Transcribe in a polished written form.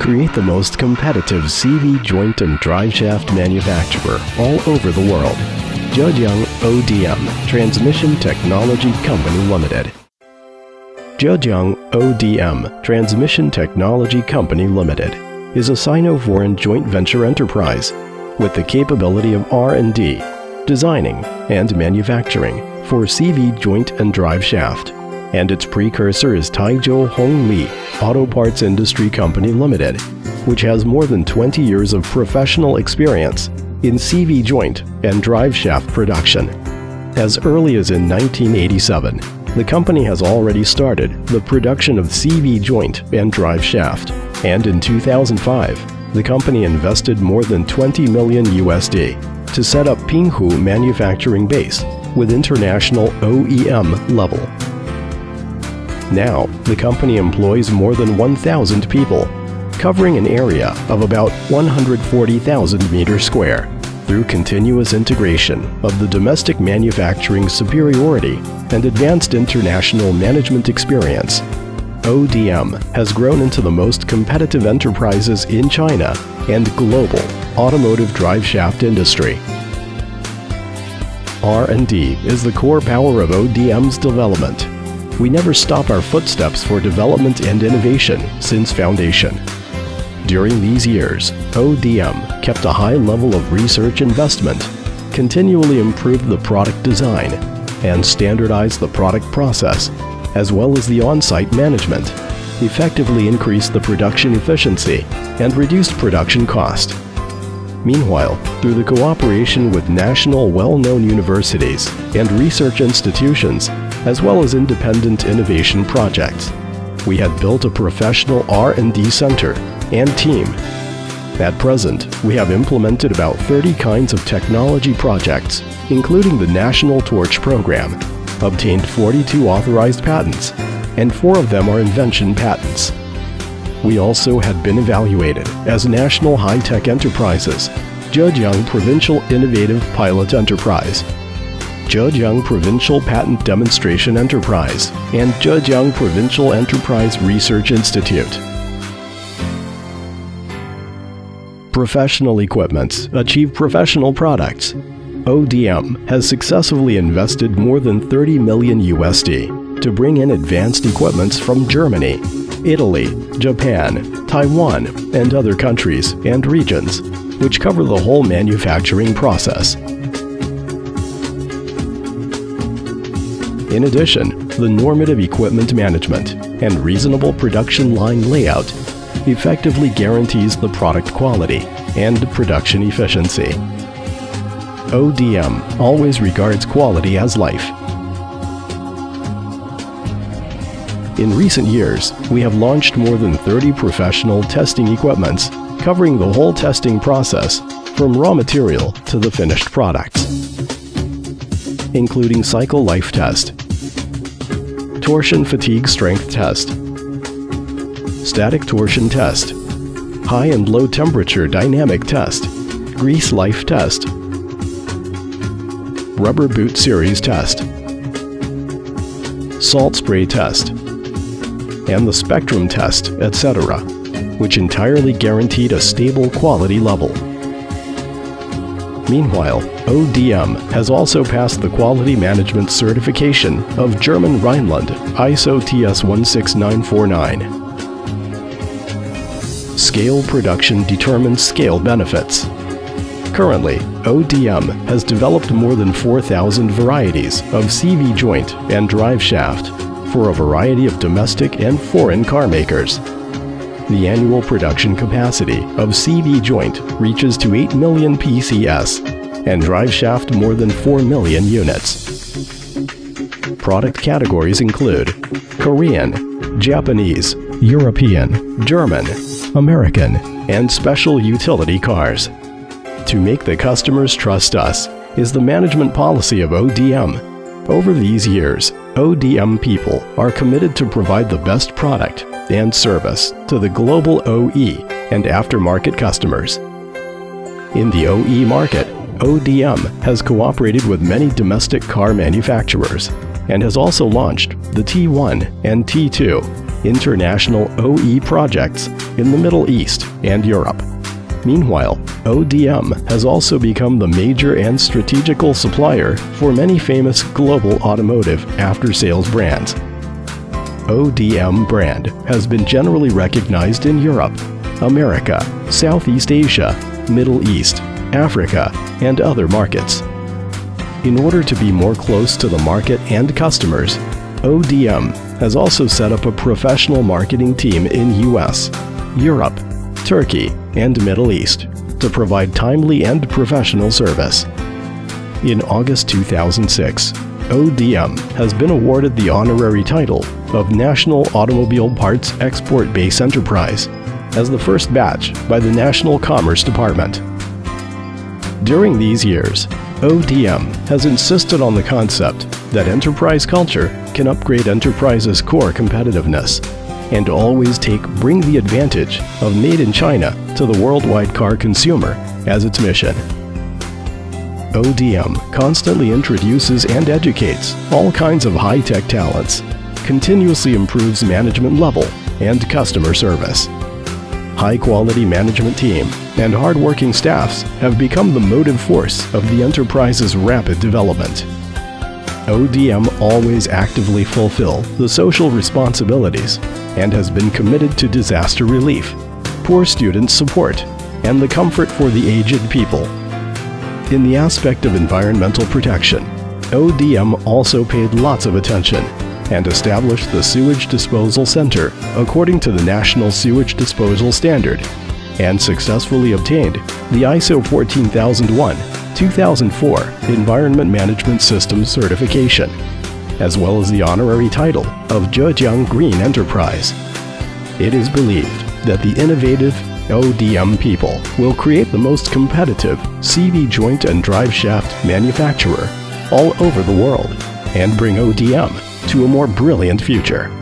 create the most competitive C.V. joint and driveshaft manufacturer all over the world. Zhejiang ODM Transmission Technology Company Limited. Zhejiang ODM Transmission Technology Company Limited is a Sino-Foreign joint venture enterprise with the capability of R&D, designing, and manufacturing for CV joint and drive shaft, and its precursor is Taizhou Hongli Auto Parts Industry Company Limited, which has more than 20 years of professional experience in CV joint and drive shaft production. As early as in 1987, the company has already started the production of CV joint and drive shaft, and in 2005, the company invested more than $20 million USD to set up Pinghu Manufacturing Base with international OEM level. Now, the company employs more than 1,000 people, covering an area of about 140,000 meters square through continuous integration of the domestic manufacturing superiority and advanced international management experience. ODM has grown into the most competitive enterprises in China and global automotive driveshaft industry. R&D is the core power of ODM's development. We never stop our footsteps for development and innovation since foundation. During these years, ODM kept a high level of research investment, continually improved the product design, and standardized the product process, as well as the on-site management, effectively increased the production efficiency and reduced production cost. Meanwhile, through the cooperation with national well-known universities and research institutions, as well as independent innovation projects, we have built a professional R&D center and team. At present, we have implemented about 30 kinds of technology projects, including the National Torch Program, obtained 42 authorized patents, and 4 of them are invention patents. We also had been evaluated as National High-Tech Enterprises, Zhejiang Provincial Innovative Pilot Enterprise, Zhejiang Provincial Patent Demonstration Enterprise, and Zhejiang Provincial Enterprise Research Institute. Professional equipments achieve professional products. ODM has successfully invested more than $30 million USD to bring in advanced equipments from Germany, Italy, Japan, Taiwan, and other countries and regions, which cover the whole manufacturing process. In addition, the normative equipment management and reasonable production line layout effectively guarantees the product quality and production efficiency. ODM always regards quality as life. In recent years, we have launched more than 30 professional testing equipments covering the whole testing process from raw material to the finished products, including cycle life test, torsion fatigue strength test, static torsion test, high and low temperature dynamic test, grease life test, rubber boot series test, salt spray test, and the spectrum test, etc., which entirely guaranteed a stable quality level. Meanwhile, ODM has also passed the quality management certification of German Rhineland ISO-TS16949. Scale production determines scale benefits. Currently, ODM has developed more than 4,000 varieties of CV joint and drive shaft for a variety of domestic and foreign car makers. The annual production capacity of CV joint reaches to 8 million PCS and drive shaft more than 4 million units. Product categories include Korean, Japanese, European, German, American, and special utility cars. To make the customers trust us is the management policy of ODM. Over these years, ODM people are committed to provide the best product and service to the global OE and aftermarket customers. In the OE market, ODM has cooperated with many domestic car manufacturers and has also launched the T1 and T2 international OE projects in the Middle East and Europe. Meanwhile, ODM has also become the major and strategical supplier for many famous global automotive after-sales brands. ODM brand has been generally recognized in Europe, America, Southeast Asia, Middle East, Africa, and other markets. In order to be more close to the market and customers, ODM has also set up a professional marketing team in US, Europe, Turkey, and Middle East to provide timely and professional service. In August 2006, ODM has been awarded the honorary title of National Automobile Parts Export Base Enterprise as the first batch by the National Commerce Department. During these years, ODM has insisted on the concept that enterprise culture can upgrade enterprises' core competitiveness and always bring the advantage of Made in China to the worldwide car consumer as its mission. ODM constantly introduces and educates all kinds of high-tech talents, continuously improves management level and customer service. High-quality management team and hard-working staffs have become the motive force of the enterprise's rapid development. ODM always actively fulfill the social responsibilities and has been committed to disaster relief, poor student support, and the comfort for the aged people. In the aspect of environmental protection, ODM also paid lots of attention and established the Sewage Disposal Center according to the National Sewage Disposal Standard and successfully obtained the ISO 14001-2004 Environment Management System certification, as well as the honorary title of Zhejiang Green Enterprise. It is believed that the innovative ODM people will create the most competitive C.V. joint and drive shaft manufacturer all over the world and bring ODM to a more brilliant future.